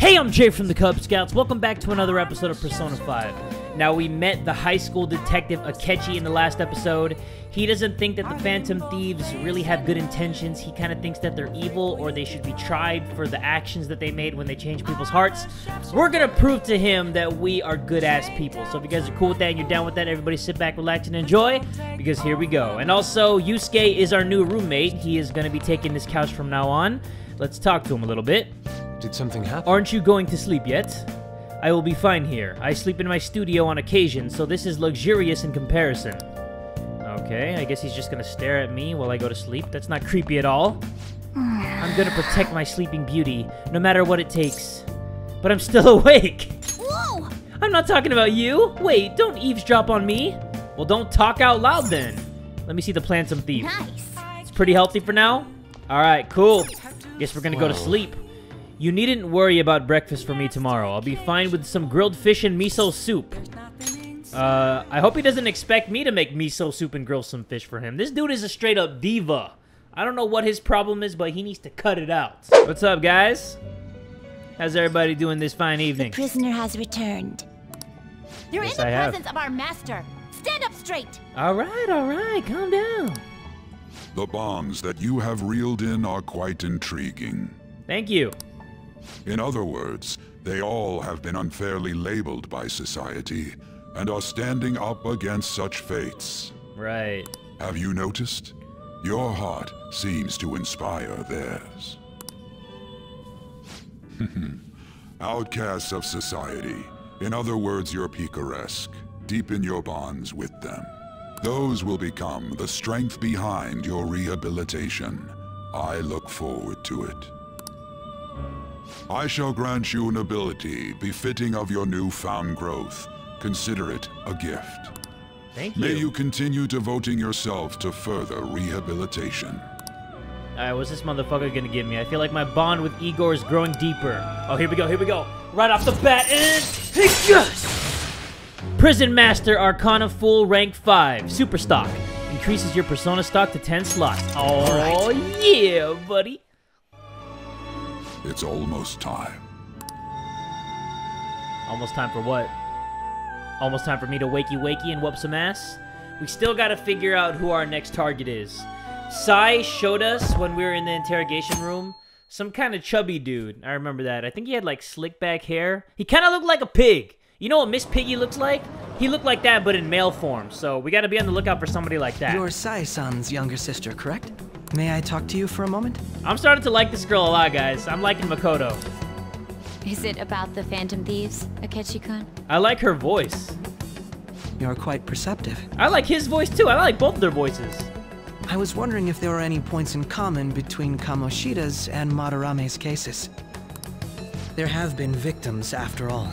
Hey, I'm Jay from the Kubz Scouts. Welcome back to another episode of Persona 5. Now, we met the high school detective Akechi in the last episode. He doesn't think that the Phantom Thieves really have good intentions. He kind of thinks that they're evil or they should be tried for the actions that they made when they changed people's hearts. We're going to prove to him that we are good-ass people. So if you guys are cool with that and you're down with that, everybody sit back, relax, and enjoy, because here we go. And also, Yusuke is our new roommate. He is going to be taking this couch from now on. Let's talk to him a little bit. Did something happen? Aren't you going to sleep yet? I will be fine here. I sleep in my studio on occasion, so this is luxurious in comparison. Okay, I guess he's just gonna stare at me while I go to sleep. That's not creepy at all. I'm gonna protect my sleeping beauty, no matter what it takes. But I'm still awake! Whoa! I'm not talking about you! Wait, don't eavesdrop on me! Well, don't talk out loud then! Let me see the Phantom Thieves. Nice! It's pretty healthy for now? Alright, cool. Guess we're gonna go to sleep. You needn't worry about breakfast for me tomorrow. I'll be fine with some grilled fish and miso soup. I hope he doesn't expect me to make miso soup and grill some fish for him. This dude is a straight-up diva. I don't know what his problem is, but he needs to cut it out. What's up, guys? How's everybody doing this fine evening? The prisoner has returned. You're in the presence of our master. Stand up straight. All right, calm down. The bombs that you have reeled in are quite intriguing. Thank you. In other words, they all have been unfairly labeled by society and are standing up against such fates. Right. Have you noticed? Your heart seems to inspire theirs. Outcasts of society. In other words, you're picaresque. Deepen your bonds with them. Those will become the strength behind your rehabilitation. I look forward to it. I shall grant you an ability befitting of your newfound growth. Consider it a gift. Thank you. May you continue devoting yourself to further rehabilitation. Alright, what's this motherfucker gonna give me? I feel like my bond with Igor is growing deeper. Oh, here we go, here we go. Right off the bat, and... yes! Prison Master Arcana Full Rank 5. Super Stock. Increases your Persona stock to 10 slots. Oh, yeah, buddy. It's almost time. Almost time for what? Almost time for me to wakey and whoop some ass? We still gotta figure out who our next target is. Sae showed us when we were in the interrogation room. Some kind of chubby dude. I remember that. I think he had like slick back hair. He kind of looked like a pig. You know what Miss Piggy looks like? He looked like that, but in male form. So we gotta be on the lookout for somebody like that. You're Sae-san's younger sister, correct? May I talk to you for a moment? I'm starting to like this girl a lot, guys. I'm liking Makoto. Is it about the Phantom Thieves, Akechi-kun? I like her voice. You're quite perceptive. I like his voice, too. I like both their voices. I was wondering if there were any points in common between Kamoshida's and Madarame's cases. There have been victims, after all.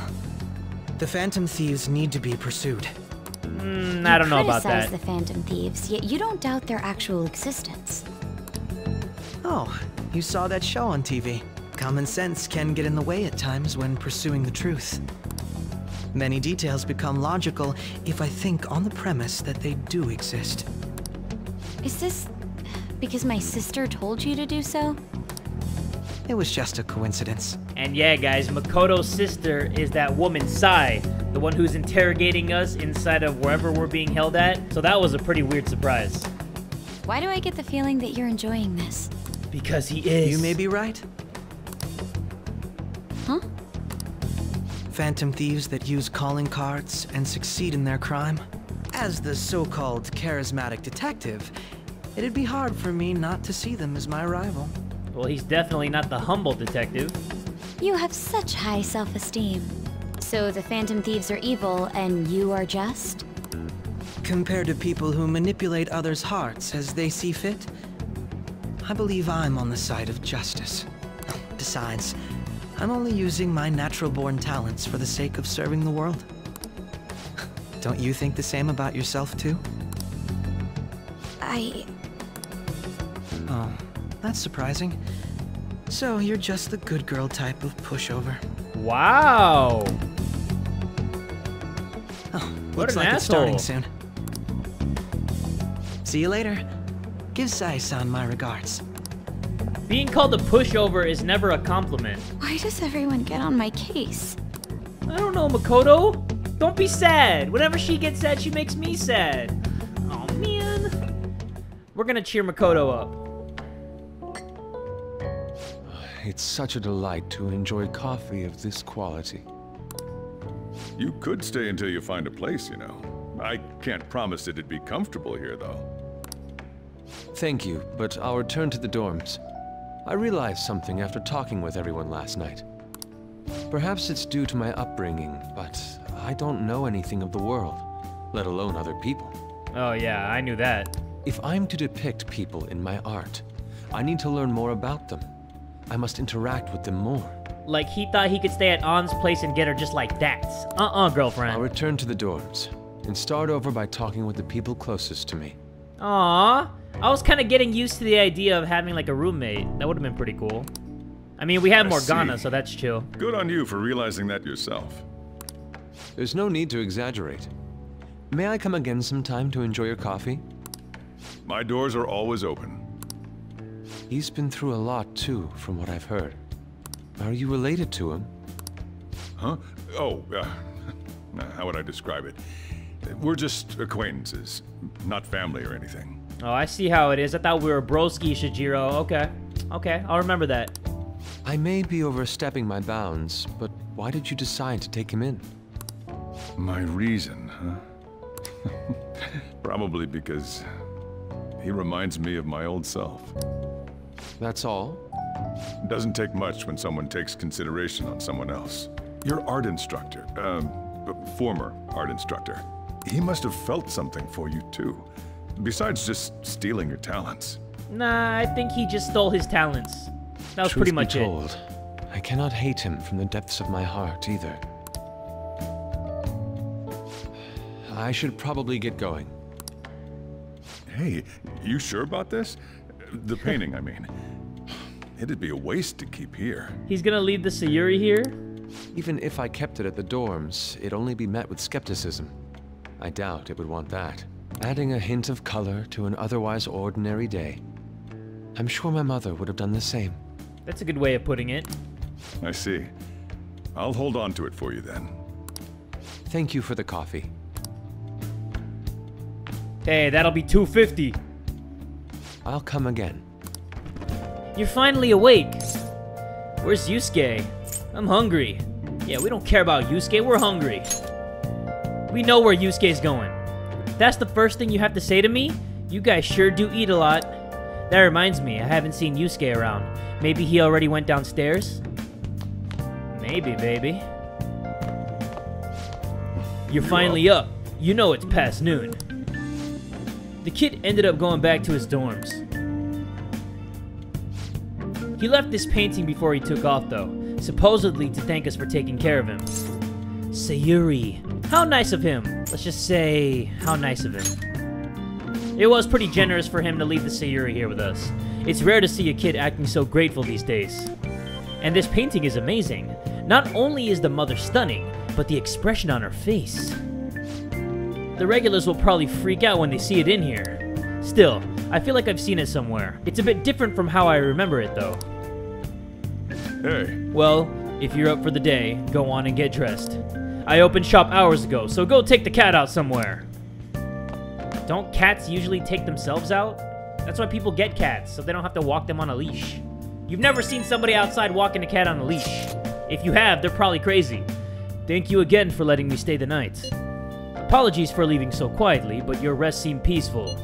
The Phantom Thieves need to be pursued. I don't know about that. You criticize the Phantom Thieves, yet you don't doubt their actual existence. Oh, you saw that show on TV. Common sense can get in the way at times when pursuing the truth. Many details become logical if I think on the premise that they do exist. Is this because my sister told you to do so? It was just a coincidence. And yeah, guys, Makoto's sister is that woman, Sae, the one who's interrogating us inside of wherever we're being held at. So that was a pretty weird surprise. Why do I get the feeling that you're enjoying this? Because he is. You may be right. Huh? Phantom thieves that use calling cards and succeed in their crime. As the so-called charismatic detective, it'd be hard for me not to see them as my rival. Well, he's definitely not the humble detective. You have such high self-esteem. So the Phantom Thieves are evil, and you are just? Compared to people who manipulate others' hearts as they see fit, I believe I'm on the side of justice. Besides, I'm only using my natural-born talents for the sake of serving the world. Don't you think the same about yourself, too? Oh, that's surprising. So you're just the good girl type of pushover. Wow! Oh, looks like it's starting soon. See you later. Give Sae-san my regards. Being called a pushover is never a compliment. Why does everyone get on my case? I don't know, Makoto. Don't be sad. Whenever she gets sad, she makes me sad. Oh, man. We're gonna cheer Makoto up. It's such a delight to enjoy coffee of this quality. You could stay until you find a place, you know. I can't promise it'd be comfortable here, though. Thank you, but I'll return to the dorms. I realized something after talking with everyone last night. Perhaps it's due to my upbringing, but I don't know anything of the world, let alone other people. Oh yeah, I knew that. If I'm to depict people in my art, I need to learn more about them. I must interact with them more. Like he thought he could stay at Ann's place and get her just like that. Uh-uh, girlfriend. I'll return to the dorms and start over by talking with the people closest to me. Aww. I was kind of getting used to the idea of having like a roommate. That would have been pretty cool. I mean, we have Morgana, so that's chill. Good on you for realizing that yourself. There's no need to exaggerate. May I come again sometime to enjoy your coffee? My doors are always open. He's been through a lot too, from what I've heard. Are you related to him? Huh? Oh, how would I describe it? We're just acquaintances, not family or anything. Oh, I see how it is. I thought we were broski, Sojiro. Okay. Okay, I'll remember that. I may be overstepping my bounds, but why did you decide to take him in? My reason, huh? Probably because he reminds me of my old self. That's all? It doesn't take much when someone takes consideration on someone else. Your art instructor, former art instructor, he must have felt something for you too. Besides just stealing your talents. Nah, I think he just stole his talents. That was pretty much it. Truth be told, I cannot hate him from the depths of my heart either. I should probably get going. Hey, you sure about this? The painting, I mean. It'd be a waste to keep here. He's gonna leave the Sayuri here? Even if I kept it at the dorms, it'd only be met with skepticism. I doubt it would want that. Adding a hint of color to an otherwise ordinary day. I'm sure my mother would have done the same. That's a good way of putting it. I see. I'll hold on to it for you then. Thank you for the coffee. Hey, that'll be $2.50. I'll come again. You're finally awake. Where's Yusuke? I'm hungry. Yeah, we don't care about Yusuke, we're hungry. We know where Yusuke's going. That's the first thing you have to say to me? You guys sure do eat a lot. That reminds me, I haven't seen Yusuke around. Maybe he already went downstairs? Maybe, baby. You're finally up. You know it's past noon. The kid ended up going back to his dorms. He left this painting before he took off though, supposedly to thank us for taking care of him. Sayuri. How nice of him. Let's just say, how nice of him. It was pretty generous for him to leave the Sayuri here with us. It's rare to see a kid acting so grateful these days. And this painting is amazing. Not only is the mother stunning, but the expression on her face. The regulars will probably freak out when they see it in here. Still, I feel like I've seen it somewhere. It's a bit different from how I remember it though. Hey. Well, if you're up for the day, go on and get dressed. I opened shop hours ago, so go take the cat out somewhere. Don't cats usually take themselves out? That's why people get cats, so they don't have to walk them on a leash. You've never seen somebody outside walking a cat on a leash. If you have, they're probably crazy. Thank you again for letting me stay the night. Apologies for leaving so quietly, but your rest seemed peaceful.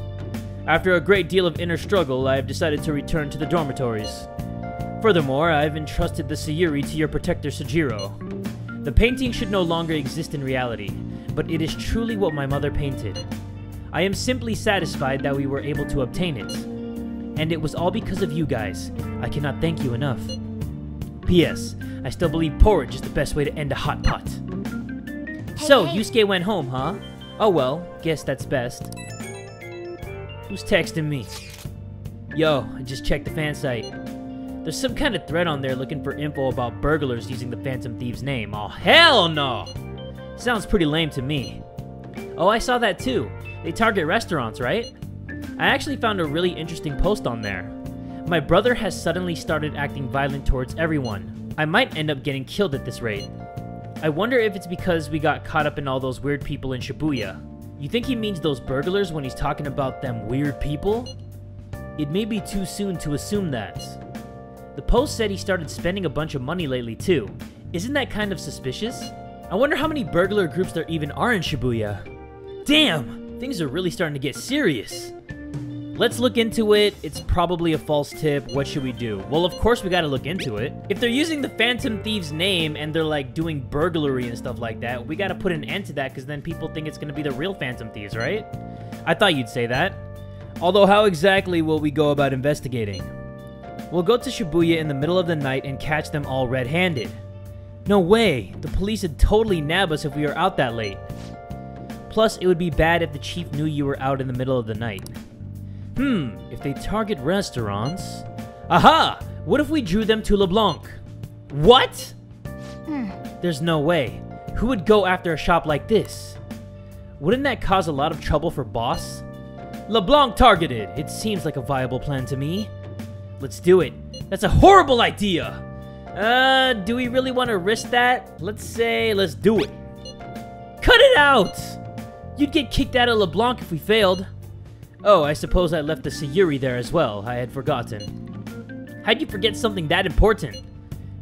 After a great deal of inner struggle, I have decided to return to the dormitories. Furthermore, I have entrusted the Sayuri to your protector, Sojiro. The painting should no longer exist in reality, but it is truly what my mother painted. I am simply satisfied that we were able to obtain it. And it was all because of you guys. I cannot thank you enough. P.S. I still believe porridge is the best way to end a hot pot. So, Yusuke went home, huh? Oh well, guess that's best. Who's texting me? Yo, I just checked the fan site. There's some kind of thread on there looking for info about burglars using the Phantom Thieves name. Oh, hell no! Sounds pretty lame to me. Oh, I saw that too. They target restaurants, right? I actually found a really interesting post on there. My brother has suddenly started acting violent towards everyone. I might end up getting killed at this rate. I wonder if it's because we got caught up in all those weird people in Shibuya. You think he means those burglars when he's talking about them weird people? It may be too soon to assume that. The post said he started spending a bunch of money lately too. Isn't that kind of suspicious? I wonder how many burglar groups there even are in Shibuya. Damn! Things are really starting to get serious. Let's look into it. It's probably a false tip. What should we do? Well, of course we gotta look into it. If they're using the Phantom Thieves name and they're like doing burglary and stuff like that, we gotta put an end to that because then people think it's gonna be the real Phantom Thieves, right? I thought you'd say that. Although how exactly will we go about investigating? We'll go to Shibuya in the middle of the night and catch them all red-handed. No way! The police would totally nab us if we were out that late. Plus, it would be bad if the chief knew you were out in the middle of the night. If they target restaurants... Aha! What if we drew them to LeBlanc? What?! There's no way. Who would go after a shop like this? Wouldn't that cause a lot of trouble for boss? LeBlanc targeted! It seems like a viable plan to me. Let's do it. That's a horrible idea! Do we really want to risk that? Let's do it. Cut it out! You'd get kicked out of LeBlanc if we failed. Oh, I suppose I left the Sayuri there as well. I had forgotten. How'd you forget something that important?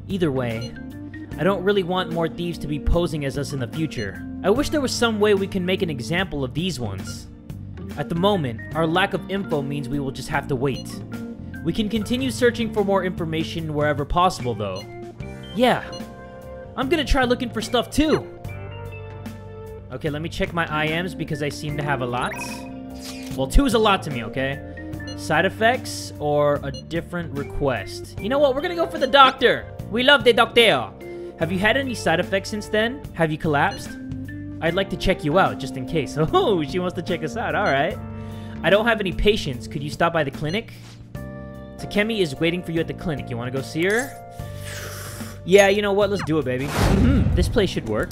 Either way, I don't really want more thieves to be posing as us in the future. I wish there was some way we can make an example of these ones. At the moment, our lack of info means we will just have to wait. We can continue searching for more information wherever possible, though. Yeah, I'm gonna try looking for stuff too. Okay, let me check my IMs because I seem to have a lot. Well, 2 is a lot to me, okay? Side effects or a different request? You know what? We're gonna go for the doctor. We love the doctor. Have you had any side effects since then? Have you collapsed? I'd like to check you out just in case. Oh, she wants to check us out. All right. I don't have any patients. Could you stop by the clinic? Takemi is waiting for you at the clinic. You want to go see her? Yeah, you know what? Let's do it, baby. This place should work.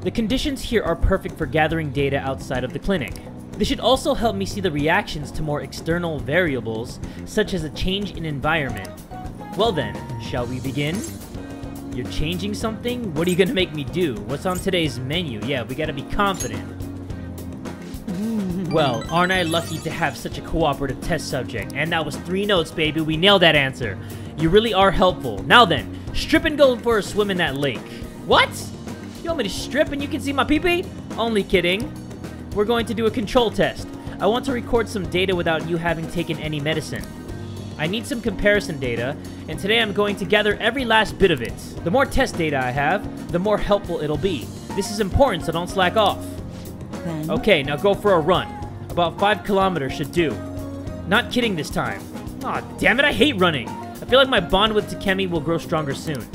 The conditions here are perfect for gathering data outside of the clinic. This should also help me see the reactions to more external variables, such as a change in environment. Well then, shall we begin? You're changing something? What are you gonna make me do? What's on today's menu? Yeah, we gotta be confident. Well, aren't I lucky to have such a cooperative test subject? And that was 3 notes, baby. We nailed that answer. You really are helpful. Now then, strip and go for a swim in that lake. What? You want me to strip and you can see my pee-pee? Only kidding. We're going to do a control test. I want to record some data without you having taken any medicine. I need some comparison data, and today I'm going to gather every last bit of it. The more test data I have, the more helpful it'll be. This is important, so don't slack off. Okay, now go for a run. About 5 kilometers should do. Not kidding this time. Aw, damn it, I hate running. I feel like my bond with Takemi will grow stronger soon.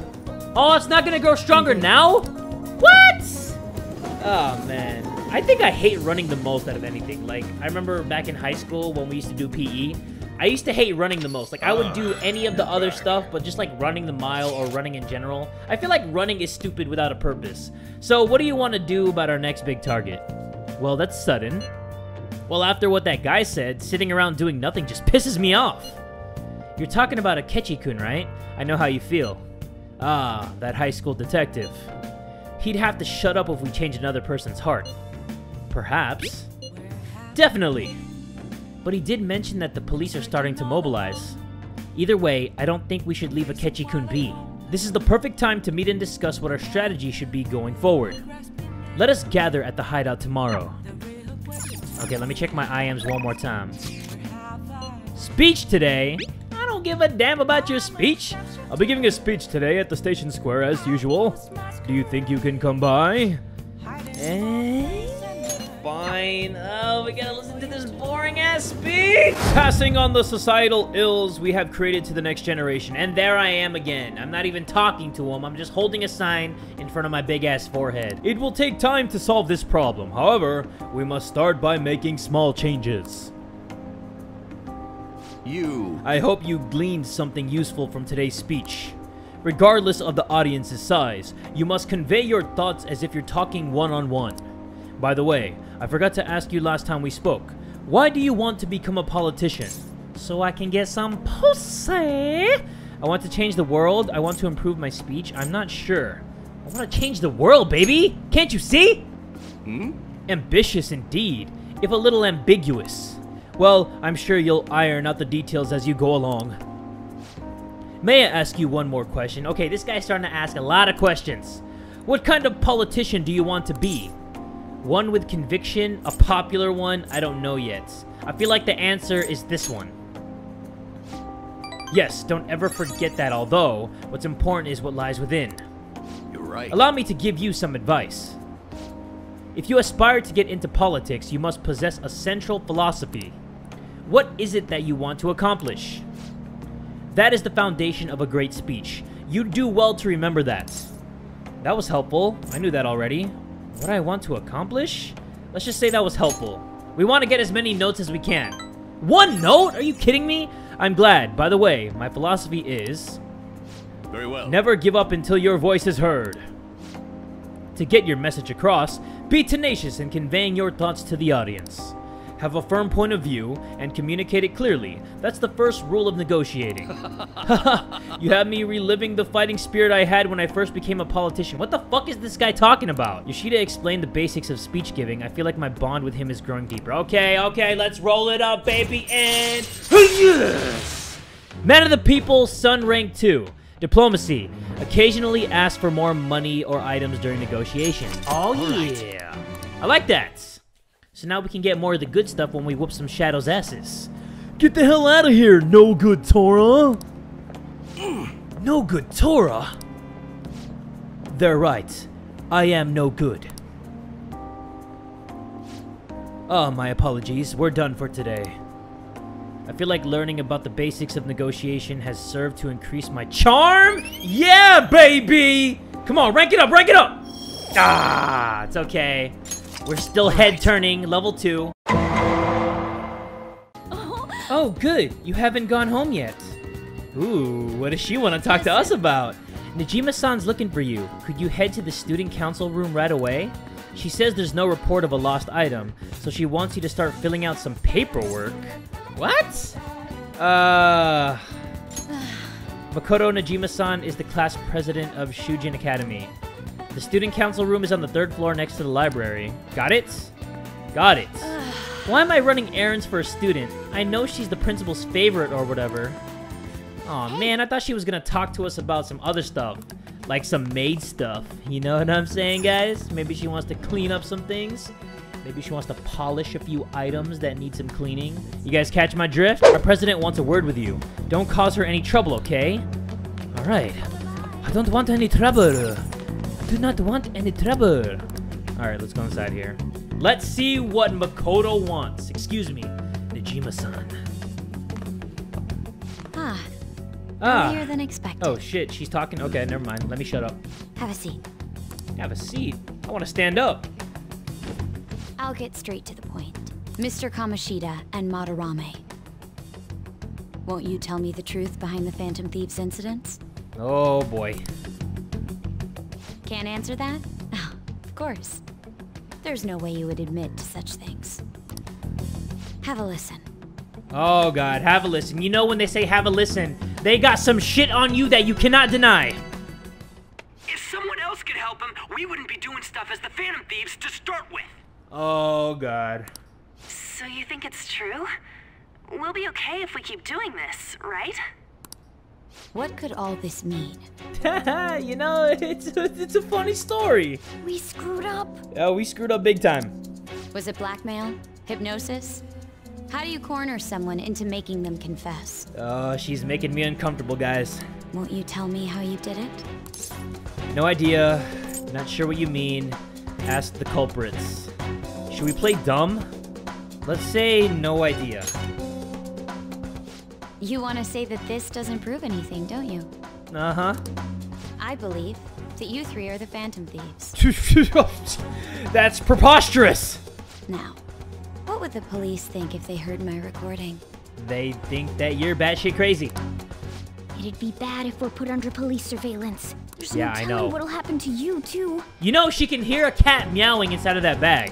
Oh, it's not gonna grow stronger now? What? Oh, man. I think I hate running the most out of anything. Like, I remember back in high school when we used to do PE, I used to hate running the most. Like, I would do any of the other stuff, but just, like, running the mile or running in general. I feel like running is stupid without a purpose. So, what do you want to do about our next big target? Well, that's sudden. Well, after what that guy said, sitting around doing nothing just pisses me off. You're talking about Akechi-kun, right? I know how you feel. Ah, that high school detective. He'd have to shut up if we change another person's heart. Perhaps. Definitely. But he did mention that the police are starting to mobilize. Either way, I don't think we should leave Akechi-kun be. This is the perfect time to meet and discuss what our strategy should be going forward. Let us gather at the hideout tomorrow. Okay, let me check my IMs one more time. Speech today? I don't give a damn about your speech. I'll be giving a speech today at the station square as usual. Do you think you can come by? Fine. Oh, we gotta listen to this boring-ass speech! Passing on the societal ills we have created to the next generation. And there I am again. I'm not even talking to him. I'm just holding a sign in front of my big-ass forehead. It will take time to solve this problem. However, we must start by making small changes. I hope you gleaned something useful from today's speech. Regardless of the audience's size, you must convey your thoughts as if you're talking one-on-one. By the way, I forgot to ask you last time we spoke. Why do you want to become a politician? so I can get some pussy. I want to change the world. I want to improve my speech. I'm not sure. I want to change the world, baby. Can't you see? Hmm? Ambitious indeed, if a little ambiguous. Well, I'm sure you'll iron out the details as you go along. May I ask you one more question? Okay, this guy's starting to ask a lot of questions. What kind of politician do you want to be? One with conviction, a popular one? I don't know yet. I feel like the answer is this one. Yes, don't ever forget that, although what's important is what lies within. You're right. Allow me to give you some advice. If you aspire to get into politics, you must possess a central philosophy. What is it that you want to accomplish? That is the foundation of a great speech. You do well to remember that. That was helpful. I knew that already. What I want to accomplish? Let's just say that was helpful. We want to get as many notes as we can. One note? Are you kidding me? I'm glad. By the way, my philosophy is... Very well. Never give up until your voice is heard. To get your message across, be tenacious in conveying your thoughts to the audience. Have a firm point of view and communicate it clearly. That's the first rule of negotiating. You have me reliving the fighting spirit I had when I first became a politician. What the fuck is this guy talking about? Yoshida explained the basics of speech giving. I feel like my bond with him is growing deeper. Okay, okay, let's roll it up, baby, and... Yes! Man of the people, Sun Rank 2. Diplomacy. Occasionally ask for more money or items during negotiations. Oh, yeah. I like that. So now we can get more of the good stuff when we whoop some Shadow's asses. Get the hell out of here, no good Torah. No good Torah? They're right. I am no good. Oh, my apologies. We're done for today. I feel like learning about the basics of negotiation has served to increase my charm? Yeah, baby! Come on, rank it up, rank it up! Ah, it's okay. We're still head-turning, level 2. Oh, good. You haven't gone home yet. Ooh, what does she want to talk to us about? Niijima-san's looking for you. Could you head to the student council room right away? She says there's no report of a lost item, so she wants you to start filling out some paperwork. What? Makoto Najima-san is the class president of Shujin Academy. The student council room is on the 3rd floor next to the library. Got it? Got it. Why am I running errands for a student? I know she's the principal's favorite or whatever. Aw, man, I thought she was gonna talk to us about some other stuff. Like some maid stuff. You know what I'm saying, guys? Maybe she wants to clean up some things. Maybe she wants to polish a few items that need some cleaning. You guys catch my drift? Our president wants a word with you. Don't cause her any trouble, okay? Alright. I don't want any trouble. I do not want any trouble. Alright, let's go inside here. Let's see what Makoto wants. Excuse me, Niijima-san. Earlier than expected. Oh shit, she's talking? Okay, never mind. Let me shut up. Have a seat. Have a seat? I want to stand up. I'll get straight to the point. Mr. Kamoshida and Madarame. Won't you tell me the truth behind the Phantom Thieves incidents? Oh boy. Can't answer that? Oh, of course. There's no way you would admit to such things. Have a listen. Oh god, have a listen. You know when they say have a listen, they got some shit on you that you cannot deny. If someone else could help him, we wouldn't be doing stuff as the Phantom Thieves to start with. Oh, God. So you think it's true? We'll be okay if we keep doing this, right? What could all this mean? You know, it's a funny story. We screwed up. Oh, we screwed up big time. Was it blackmail? Hypnosis? How do you corner someone into making them confess? Oh, she's making me uncomfortable, guys. Won't you tell me how you did it? No idea. Not sure what you mean. Ask the culprits. Should we play dumb? Let's say no idea. You want to say that this doesn't prove anything, don't you? Uh-huh. I believe that you three are the Phantom Thieves. That's preposterous! Now, what would the police think if they heard my recording? They'd think that you're batshit crazy. It'd be bad if we're put under police surveillance. There's no telling what'll happen to you, too. You know, she can hear a cat meowing inside of that bag.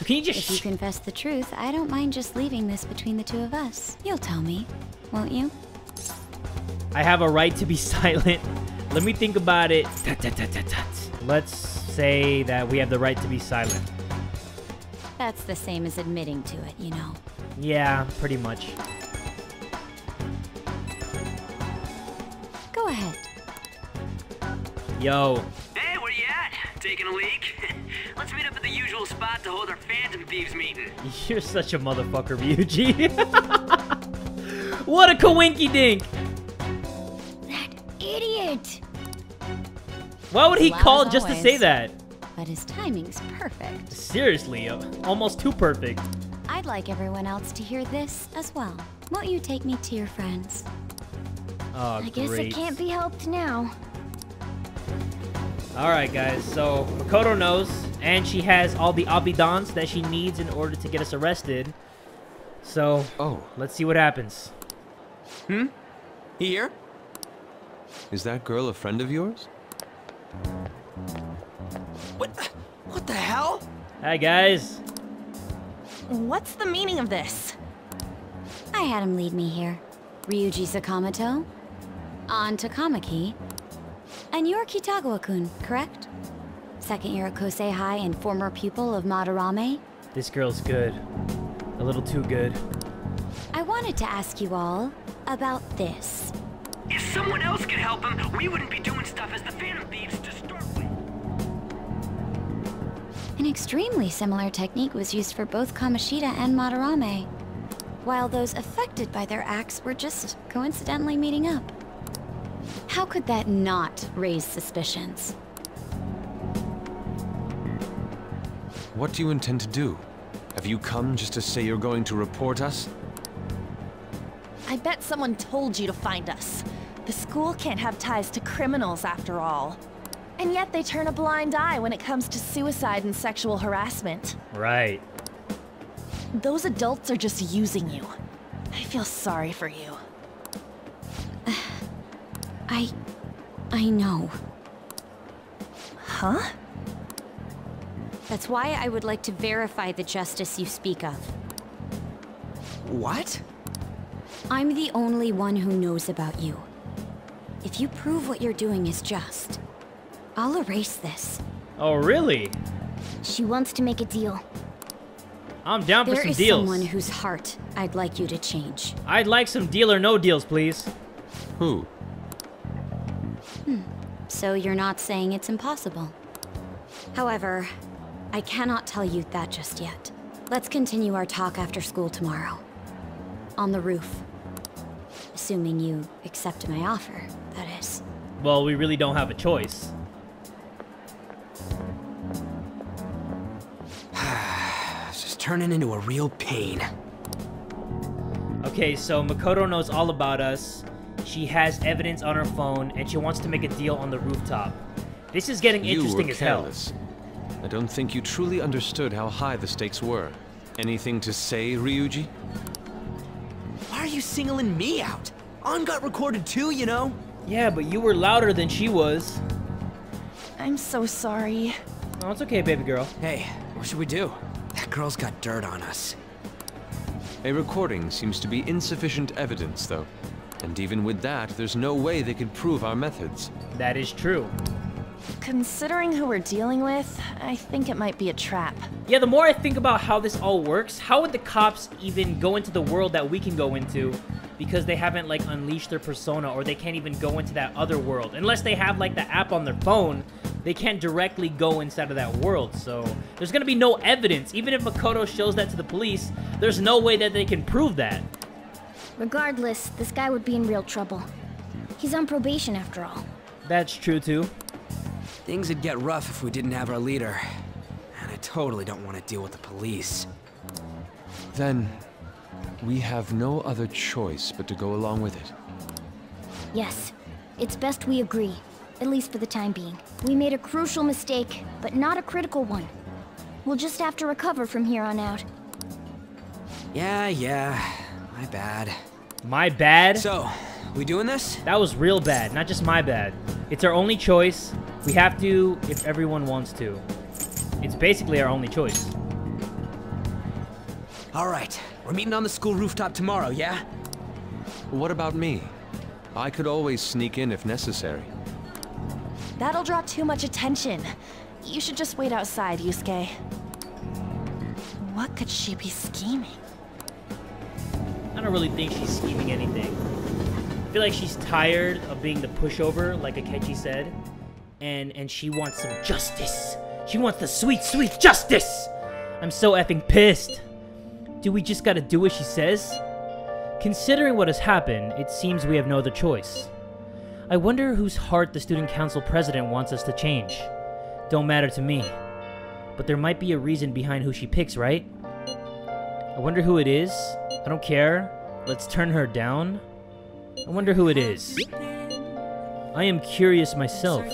So can you just... If you confess the truth, I don't mind just leaving this between the two of us. You'll tell me, won't you? I have a right to be silent. Let me think about it. Let's say that we have the right to be silent. That's the same as admitting to it, you know. Yeah, pretty much. Go ahead. Yo. Hey, where you at? Taking a leak? Let's meet up at the usual spot to hold our Phantom Thieves meeting. You're such a motherfucker, Ryuji. What a coinky dink. Idiot! Why would he call just to say that? But his timing's perfect. Seriously, almost too perfect. I'd like everyone else to hear this as well. Won't you take me to your friends? Oh, great. I guess it can't be helped now. Alright guys, so Makoto knows, and she has all the abidance that she needs in order to get us arrested. So, let's see what happens. Hmm? Here? Is that girl a friend of yours? What the hell? Hi, guys. What's the meaning of this? I had him lead me here. Ryuji Sakamoto, Ann Takamaki, and you're Kitagawa-kun, correct? Second year at Kosei High and former pupil of Madarame. This girl's good. A little too good. I wanted to ask you all about this. If someone else could help him, we wouldn't be doing stuff as the Phantom Thieves to start with. An extremely similar technique was used for both Kamoshida and Madarame, while those affected by their acts were just coincidentally meeting up. How could that not raise suspicions? What do you intend to do? Have you come just to say you're going to report us? I bet someone told you to find us. The school can't have ties to criminals after all. And yet they turn a blind eye when it comes to suicide and sexual harassment. Right. Those adults are just using you. I feel sorry for you. I know. Huh? That's why I would like to verify the justice you speak of. What? I'm the only one who knows about you. If you prove what you're doing is just, I'll erase this. Oh, really? She wants to make a deal. I'm down for some deals. There is someone whose heart I'd like you to change. I'd like some deal or no deals, please. Who? So you're not saying it's impossible. However, I cannot tell you that just yet. Let's continue our talk after school tomorrow. On the roof. Assuming you accept my offer, that is. Well, we really don't have a choice. This is turning into a real pain. Okay, so Makoto knows all about us. She has evidence on her phone, and she wants to make a deal on the rooftop. This is getting interesting as hell. I don't think you truly understood how high the stakes were. Anything to say, Ryuji? Why are you singling me out? Ann got recorded too, you know? Yeah, but you were louder than she was. I'm so sorry. Oh, it's okay, baby girl. Hey, what should we do? That girl's got dirt on us. A recording seems to be insufficient evidence, though. And even with that, there's no way they could prove our methods. That is true. Considering who we're dealing with, I think it might be a trap. Yeah, the more I think about how this all works, how would the cops even go into the world that we can go into because they haven't, like, unleashed their persona, or they can't even go into that other world? Unless they have, like, the app on their phone, they can't directly go inside of that world, so there's gonna be no evidence. Even if Makoto shows that to the police, there's no way that they can prove that. Regardless, this guy would be in real trouble. He's on probation after all. That's true, too. Things would get rough if we didn't have our leader. And I totally don't want to deal with the police. Then, we have no other choice but to go along with it. Yes. It's best we agree. At least for the time being. We made a crucial mistake, but not a critical one. We'll just have to recover from here on out. Yeah. My bad. My bad? So, we doing this? That was real bad, not just my bad. It's our only choice. We have to if everyone wants to. It's basically our only choice. All right, we're meeting on the school rooftop tomorrow, yeah? What about me? I could always sneak in if necessary. That'll draw too much attention. You should just wait outside, Yusuke. What could she be scheming? I don't really think she's scheming anything. I feel like she's tired of being the pushover, like Akechi said. And she wants some justice. She wants the sweet, sweet justice! I'm so effing pissed. Do we just gotta do what she says? Considering what has happened, it seems we have no other choice. I wonder whose heart the student council president wants us to change. Don't matter to me. But there might be a reason behind who she picks, right? I wonder who it is. I don't care. Let's turn her down. I wonder who it is. I am curious myself.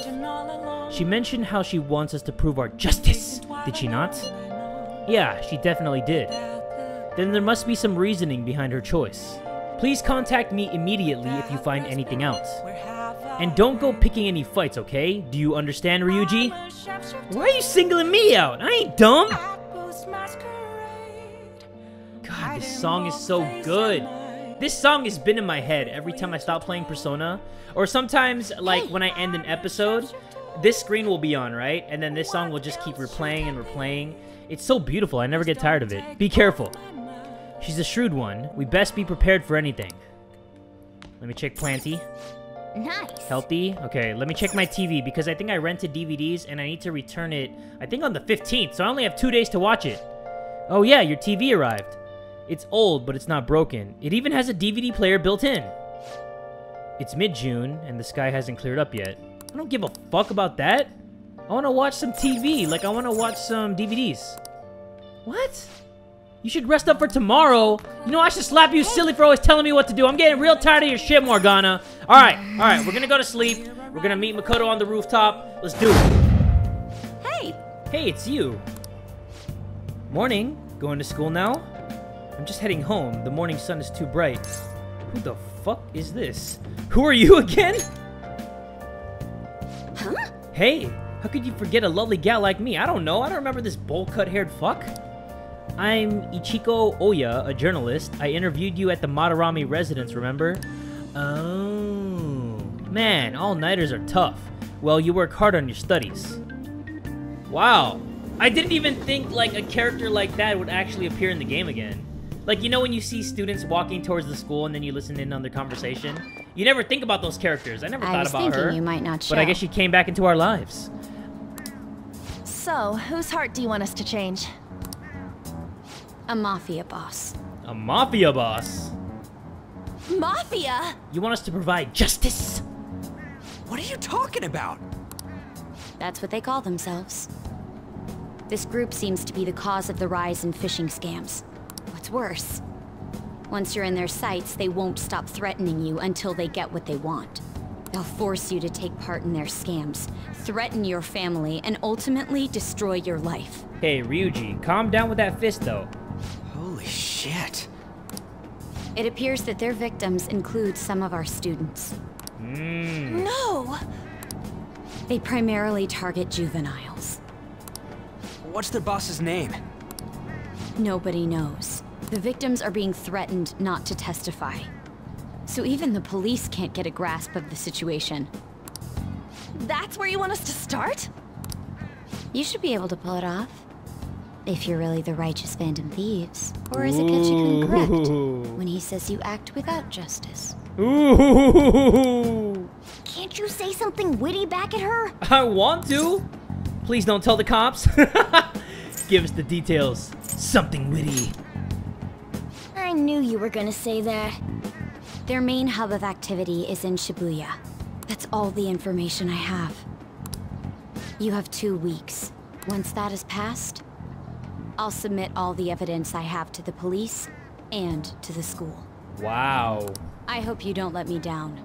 She mentioned how she wants us to prove our justice, did she not? Yeah, she definitely did. Then there must be some reasoning behind her choice. Please contact me immediately if you find anything out. And don't go picking any fights, okay? Do you understand, Ryuji? Why are you singling me out? I ain't dumb! God, this song is so good. This song has been in my head every time I stop playing Persona. Or sometimes, like, when I end an episode, this screen will be on, right? And then this song will just keep replaying and replaying. It's so beautiful, I never get tired of it. Be careful. She's a shrewd one. We best be prepared for anything. Let me check Planty. Nice. Healthy. Okay, let me check my TV, because I think I rented DVDs and I need to return it, I think on the 15th, so I only have 2 days to watch it. Oh yeah, your TV arrived. It's old, but it's not broken. It even has a DVD player built in. It's mid-June, and the sky hasn't cleared up yet. I don't give a fuck about that. I want to watch some TV, like I want to watch some DVDs. What? You should rest up for tomorrow. You know, I should slap you silly for always telling me what to do. I'm getting real tired of your shit, Morgana. All right, we're gonna go to sleep. We're gonna meet Makoto on the rooftop. Let's do it. Hey. Hey, it's you. Morning. Going to school now? I'm just heading home. The morning sun is too bright. Who the fuck is this? Who are you again? Huh? Hey, how could you forget a lovely gal like me? I don't know. I don't remember this bowl-cut-haired fuck. I'm Ichiko Oya, a journalist. I interviewed you at the Madarame residence, remember? Oh. Man, all-nighters are tough. Well, you work hard on your studies. Wow. I didn't even think, like, a character like that would actually appear in the game again. Like, you know when you see students walking towards the school and then you listen in on their conversation? You never think about those characters. I never thought about her. You might not show. But I guess she came back into our lives. So, whose heart do you want us to change? A mafia boss. A mafia boss? Mafia? You want us to provide justice? What are you talking about? That's what they call themselves. This group seems to be the cause of the rise in phishing scams. What's worse, once you're in their sights, they won't stop threatening you until they get what they want. They'll force you to take part in their scams, threaten your family, and ultimately destroy your life. Hey, Ryuji, calm down with that fist, though. Holy shit. It appears that their victims include some of our students. No! They primarily target juveniles. What's their boss's name? Nobody knows. The victims are being threatened not to testify. So even the police can't get a grasp of the situation. That's where you want us to start? You should be able to pull it off. If you're really the righteous Phantom Thieves. Or is Akechi-kun correct when he says you act without justice? Ooh. Can't you say something witty back at her? I want to. Please don't tell the cops. Give us the details. Something witty. I knew you were gonna say that. Their main hub of activity is in Shibuya. That's all the information I have. You have 2 weeks. Once that is passed, I'll submit all the evidence I have to the police and to the school. Wow. I hope you don't let me down.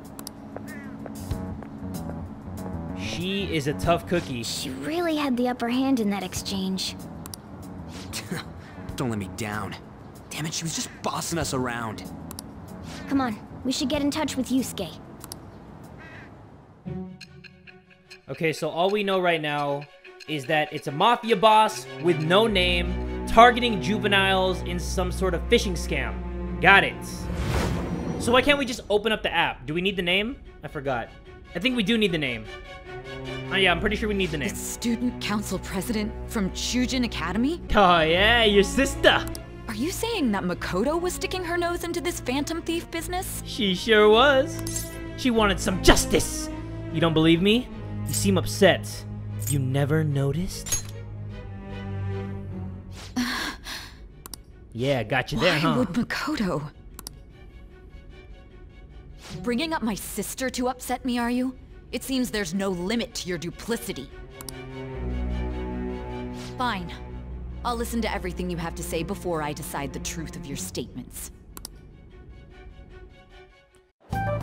She is a tough cookie. She really had the upper hand in that exchange. Don't let me down. Damn it, she was just bossing us around. Come on, we should get in touch with Yusuke. Okay, so all we know right now is that it's a mafia boss with no name targeting juveniles in some sort of phishing scam. Got it. So why can't we just open up the app? Do we need the name? I forgot. I think we do need the name. Oh yeah, I'm pretty sure we need the name. It's student council president from Shujin Academy? Oh yeah, your sister. Are you saying that Makoto was sticking her nose into this Phantom Thief business? She sure was. She wanted some justice. You don't believe me? You seem upset. You never noticed? Yeah, got you there, huh? Why would Makoto? Bringing up my sister to upset me, are you? It seems there's no limit to your duplicity. Fine. I'll listen to everything you have to say before I decide the truth of your statements. I'm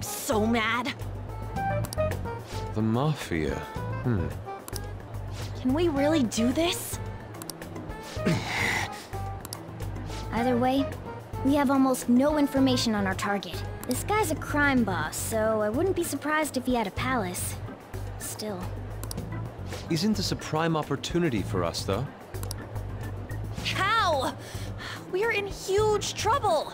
so mad. The Mafia. Can we really do this? Either way, we have almost no information on our target. This guy's a crime boss, so I wouldn't be surprised if he had a palace. Still. Isn't this a prime opportunity for us, though? How? We're in huge trouble!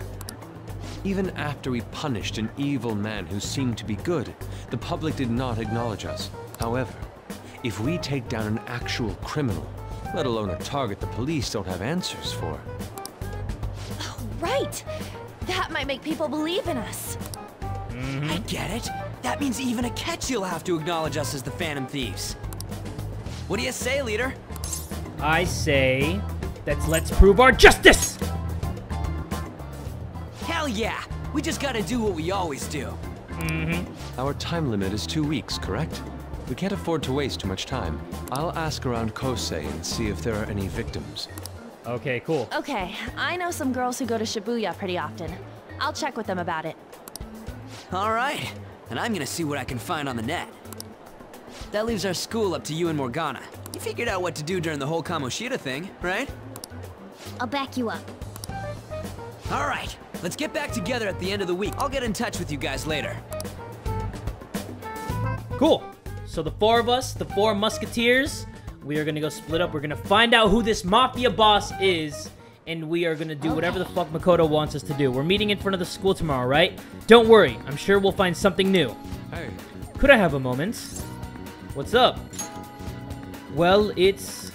Even after we punished an evil man who seemed to be good, the public did not acknowledge us. However, if we take down an actual criminal, let alone a target the police don't have answers for... Oh, right! That might make people believe in us. I get it. That means even Akechi will have to acknowledge us as the Phantom Thieves. What do you say, leader? I say that let's prove our justice! Hell yeah! We just gotta do what we always do. Our time limit is 2 weeks, correct? We can't afford to waste too much time. I'll ask around Kosei and see if there are any victims. Okay, cool. Okay, I know some girls who go to Shibuya pretty often. I'll check with them about it. Alright, and I'm gonna see what I can find on the net. That leaves our school up to you and Morgana. You figured out what to do during the whole Kamoshida thing, right? I'll back you up. Alright, let's get back together at the end of the week. I'll get in touch with you guys later. Cool. So the four of us, the four musketeers, we are gonna go split up. We're gonna find out who this mafia boss is, and we are gonna do whatever the fuck Makoto wants us to do. We're meeting in front of the school tomorrow, right? Don't worry, I'm sure we'll find something new. Hey. Could I have a moment? What's up? Well, it's...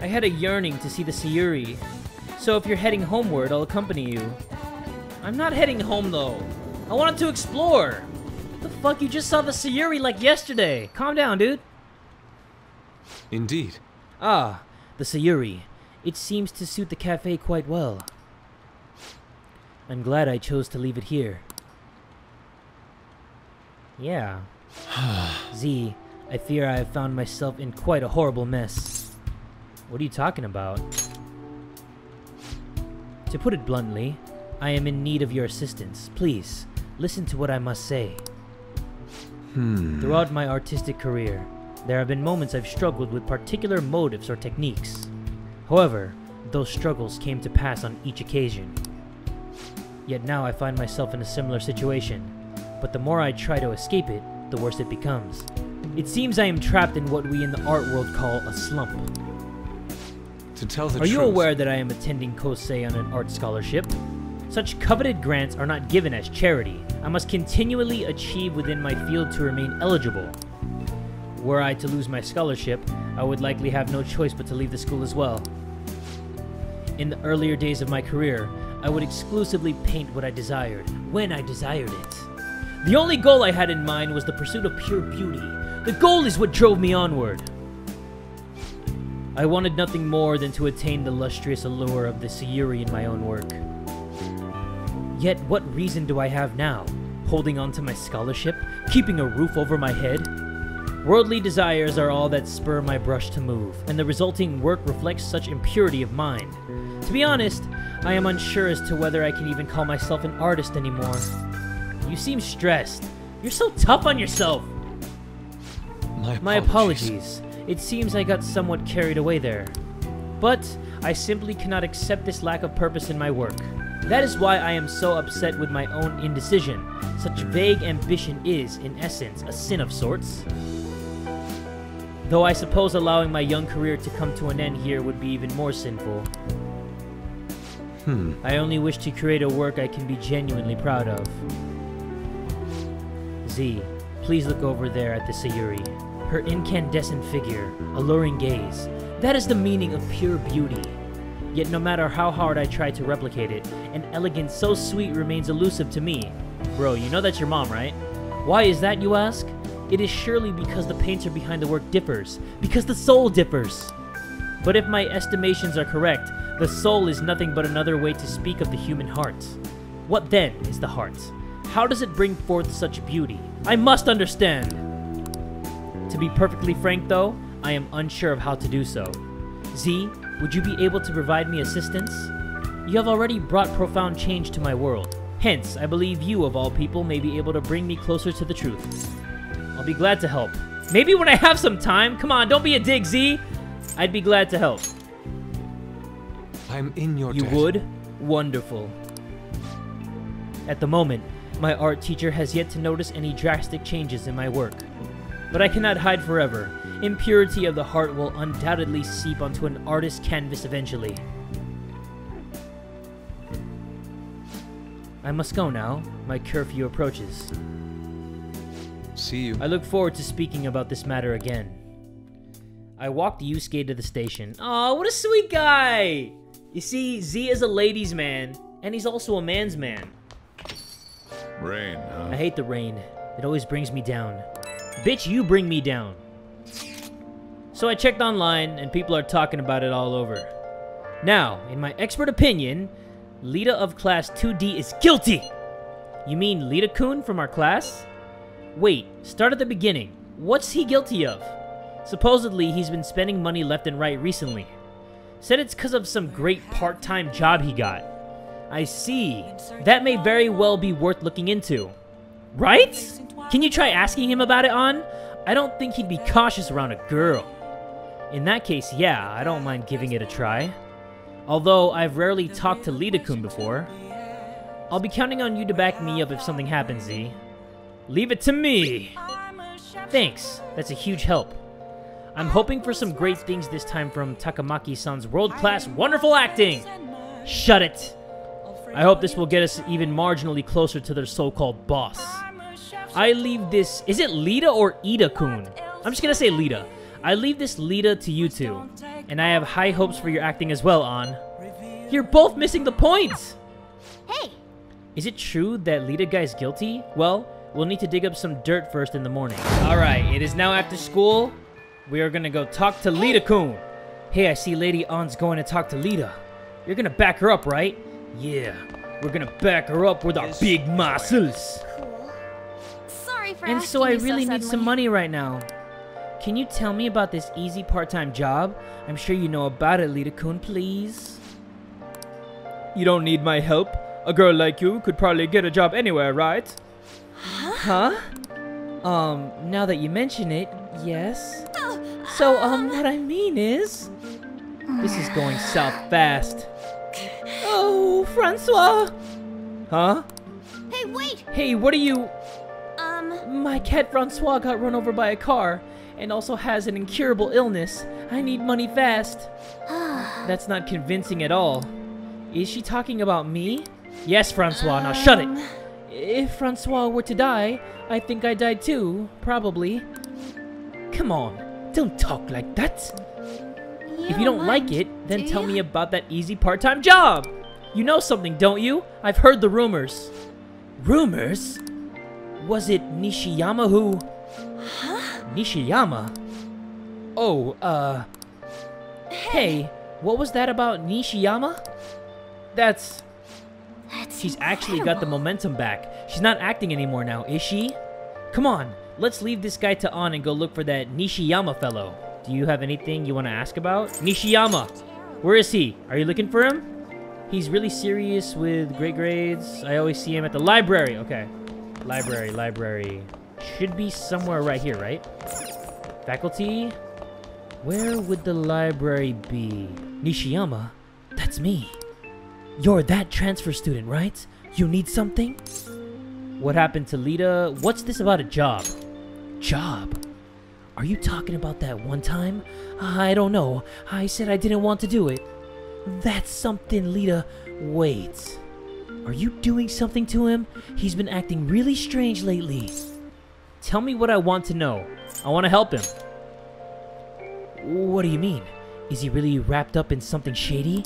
I had a yearning to see the Sayuri. So if you're heading homeward, I'll accompany you. I'm not heading home, though. I wanted to explore. What the fuck? You just saw the Sayuri like yesterday. Calm down, dude. Indeed. Ah, the Sayuri. It seems to suit the cafe quite well. I'm glad I chose to leave it here. Yeah. Z, I fear I have found myself in quite a horrible mess. What are you talking about? To put it bluntly, I am in need of your assistance. Please, listen to what I must say. Throughout my artistic career, there have been moments I've struggled with particular motives or techniques. However, those struggles came to pass on each occasion. Yet now I find myself in a similar situation, but the more I try to escape it, the worse it becomes. It seems I am trapped in what we in the art world call a slump. To tell the truth... Are you aware that I am attending Kosei on an art scholarship? Such coveted grants are not given as charity. I must continually achieve within my field to remain eligible. Were I to lose my scholarship, I would likely have no choice but to leave the school as well. In the earlier days of my career, I would exclusively paint what I desired, when I desired it. The only goal I had in mind was the pursuit of pure beauty. The goal is what drove me onward. I wanted nothing more than to attain the lustrous allure of the Sayuri in my own work. Yet what reason do I have now? Holding on to my scholarship? Keeping a roof over my head? Worldly desires are all that spur my brush to move, and the resulting work reflects such impurity of mind. To be honest, I am unsure as to whether I can even call myself an artist anymore. You seem stressed. You're so tough on yourself. My apologies. It seems I got somewhat carried away there. But I simply cannot accept this lack of purpose in my work. That is why I am so upset with my own indecision. Such vague ambition is, in essence, a sin of sorts. Though I suppose allowing my young career to come to an end here would be even more sinful. I only wish to create a work I can be genuinely proud of. Z, please look over there at the Sayuri. Her incandescent figure, alluring gaze. That is the meaning of pure beauty. Yet no matter how hard I try to replicate it, an elegance so sweet remains elusive to me. Bro, you know that's your mom, right? Why is that, you ask? It is surely because the painter behind the work differs. Because the soul differs. But if my estimations are correct, the soul is nothing but another way to speak of the human heart. What then is the heart? How does it bring forth such beauty? I must understand! To be perfectly frank though, I am unsure of how to do so. Z, would you be able to provide me assistance? You have already brought profound change to my world. Hence, I believe you of all people may be able to bring me closer to the truth. I'll be glad to help. Maybe when I have some time? Come on, don't be a dig, Z! I'd be glad to help. I'm in your debt. You would? Wonderful. At the moment, my art teacher has yet to notice any drastic changes in my work. But I cannot hide forever. Impurity of the heart will undoubtedly seep onto an artist's canvas eventually. I must go now. My curfew approaches. See you. I look forward to speaking about this matter again. I walked Yusuke to the station. Aw, what a sweet guy! You see, Z is a ladies' man, and he's also a man's man. Rain, huh? I hate the rain. It always brings me down. Bitch, you bring me down. So I checked online, and people are talking about it all over. Now, in my expert opinion, Lita of class 2D is guilty! You mean Lita-kun from our class? Wait, start at the beginning. What's he guilty of? Supposedly, he's been spending money left and right recently. Said it's because of some great part-time job he got. I see. That may very well be worth looking into. Right? Can you try asking him about it, An? I don't think he'd be cautious around a girl. In that case, yeah, I don't mind giving it a try. Although, I've rarely talked to Lita-kun before. I'll be counting on you to back me up if something happens, Z. Leave it to me! Thanks. That's a huge help. I'm hoping for some great things this time from Takamaki-san's world-class wonderful acting! Shut it! I hope this will get us even marginally closer to their so-called boss. I leave this... Is it Lita or Ida-kun? I'm just gonna say Lita. I leave this Lita to you two. And I have high hopes for your acting as well, An. You're both missing the point! Hey! Is it true that Lita guy's guilty? Well, we'll need to dig up some dirt first in the morning. Alright, it is now after school. We are gonna go talk to Lita-kun. Hey, I see Lady An's going to talk to Lita. You're gonna back her up, right? Yeah, we're gonna back her up with our big muscles. Cool. Sorry for and so I really need some money right now. Can you tell me about this easy part-time job? I'm sure you know about it, Lita-kun, please. You don't need my help. A girl like you could probably get a job anywhere, right? Huh? Now that you mention it, yes. So, what I mean is... This is going south fast. Oh, Francois! Huh? Hey, wait! Hey, what are you... My cat Francois got run over by a car, and also has an incurable illness. I need money fast. That's not convincing at all. Is she talking about me? Yes, Francois, now shut it! If Francois were to die, I think I died too, probably. Come on. Don't talk like that. You if you don't like it, then tell me about that easy part-time job. You know something, don't you? I've heard the rumors. Rumors? Was it Nishiyama who... Huh? Nishiyama? Oh, Hey, what was that about Nishiyama? That's She's incredible. Actually got the momentum back. She's not acting anymore now, is she? Come on. Let's leave this guy to An and go look for that Nishiyama fellow. Do you have anything you want to ask about? Nishiyama! Where is he? Are you looking for him? He's really serious with great grades. I always see him at the library. Okay. Library. Should be somewhere right here, right? Faculty? Where would the library be? Nishiyama? That's me. You're that transfer student, right? You need something? What happened to Lita? What's this about a job? Are you talking about that one time? I don't know. I said I didn't want to do it. That's something, Lita. Wait. Are you doing something to him? He's been acting really strange lately. Tell me what I want to know. I want to help him. What do you mean? Is he really wrapped up in something shady?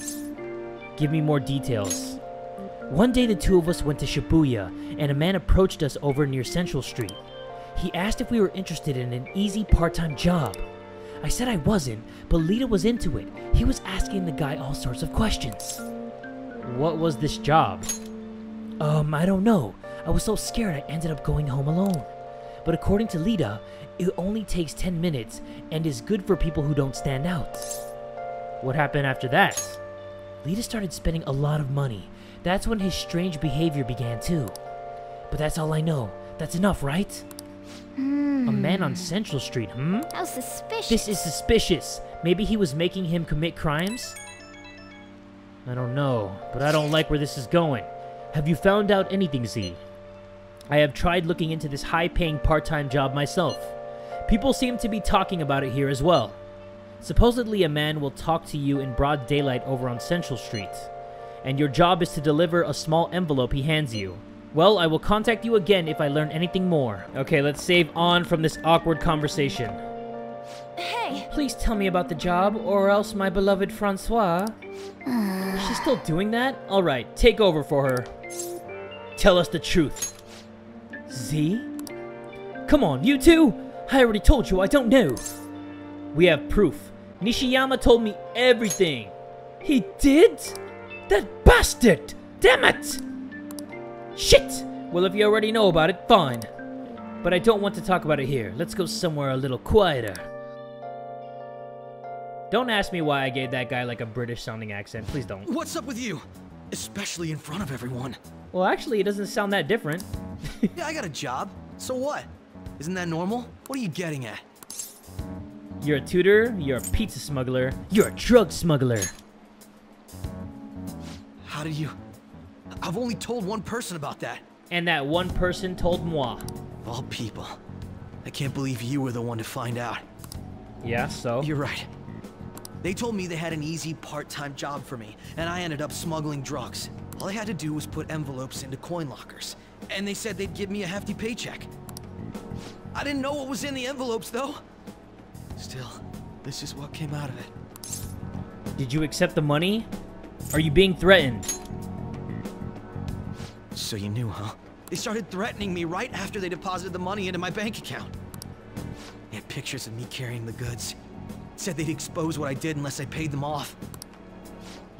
Give me more details. One day the two of us went to Shibuya, and a man approached us over near Central Street. He asked if we were interested in an easy part-time job. I said I wasn't, but Lita was into it. He was asking the guy all sorts of questions. What was this job? I don't know. I was so scared I ended up going home alone. But according to Lita, it only takes 10 minutes and is good for people who don't stand out. What happened after that? Lita started spending a lot of money. That's when his strange behavior began too. But that's all I know. That's enough, right? A man on Central Street, How suspicious. This is suspicious. Maybe he was making him commit crimes? I don't know, but I don't like where this is going. Have you found out anything, Z? I have tried looking into this high-paying part-time job myself. People seem to be talking about it here as well. Supposedly a man will talk to you in broad daylight over on Central Street, and your job is to deliver a small envelope he hands you. Well, I will contact you again if I learn anything more. Okay, let's save on from this awkward conversation. Hey! Please tell me about the job, or else my beloved Francois... Is she still doing that? Alright, take over for her. Tell us the truth. Z? Come on, you two! I already told you I don't know! We have proof. Nishiyama told me everything! He did? That bastard! Damn it! Shit! Well, if you already know about it, fine. But I don't want to talk about it here. Let's go somewhere a little quieter. Don't ask me why I gave that guy like a British-sounding accent. Please don't. What's up with you? Especially in front of everyone. Well, actually, it doesn't sound that different. Yeah, I got a job. So what? Isn't that normal? What are you getting at? You're a tutor. You're a pizza smuggler. You're a drug smuggler. How did you... I've only told one person about that. And that one person told moi. Of all people, I can't believe you were the one to find out. Yeah, so? You're right. They told me they had an easy part-time job for me, and I ended up smuggling drugs. All I had to do was put envelopes into coin lockers, and they said they'd give me a hefty paycheck. I didn't know what was in the envelopes, though. Still, this is what came out of it. Did you accept the money? Are you being threatened? So you knew, huh? They started threatening me right after they deposited the money into my bank account. They had pictures of me carrying the goods. Said they'd expose what I did unless I paid them off.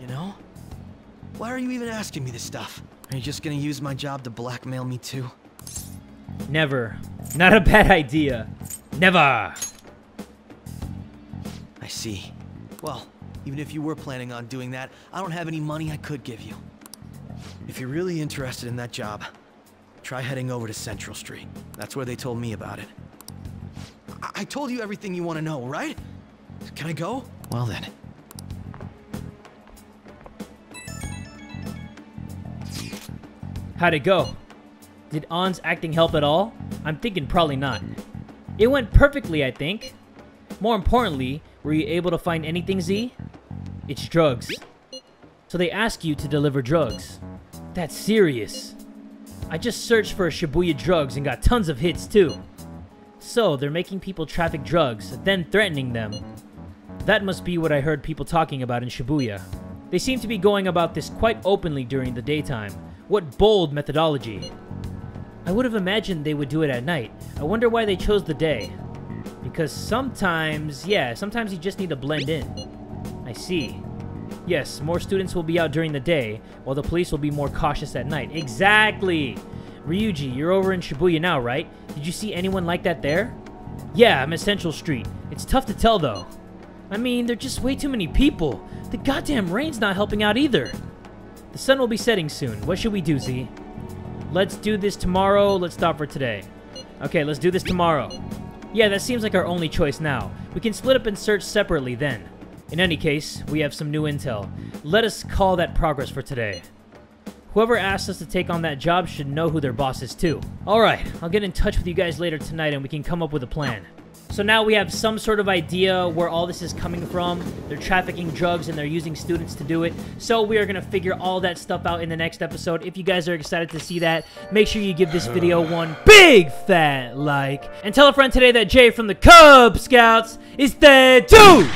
You know? Why are you even asking me this stuff? Are you just gonna use my job to blackmail me too? Never. Not a bad idea. Never! I see. Well, even if you were planning on doing that, I don't have any money I could give you. If you're really interested in that job, try heading over to Central Street. That's where they told me about it. I told you everything you want to know, right? Can I go? Well then. How'd it go? Did Ann's acting help at all? I'm thinking probably not. It went perfectly, I think. More importantly, were you able to find anything, Z? It's drugs. So they ask you to deliver drugs. That's serious. I just searched for Shibuya drugs and got tons of hits too. So they're making people traffic drugs, then threatening them. That must be what I heard people talking about in Shibuya. They seem to be going about this quite openly during the daytime. What bold methodology. I would have imagined they would do it at night. I wonder why they chose the day. Because sometimes, yeah, sometimes you just need to blend in. I see. Yes, more students will be out during the day, while the police will be more cautious at night. Exactly! Ryuji, you're over in Shibuya now, right? Did you see anyone like that there? Yeah, I'm at Central Street. It's tough to tell, though. I mean, there are just way too many people. The goddamn rain's not helping out either. The sun will be setting soon. What should we do, Z? Let's do this tomorrow. Let's stop for today. Okay, let's do this tomorrow. Yeah, that seems like our only choice now. We can split up and search separately then. In any case, we have some new intel. Let us call that progress for today. Whoever asked us to take on that job should know who their boss is too. Alright, I'll get in touch with you guys later tonight and we can come up with a plan. So now we have some sort of idea where all this is coming from. They're trafficking drugs and they're using students to do it. So we are going to figure all that stuff out in the next episode. If you guys are excited to see that, make sure you give this video one big fat like. And tell a friend today that Jay from the Cub Scouts is there too!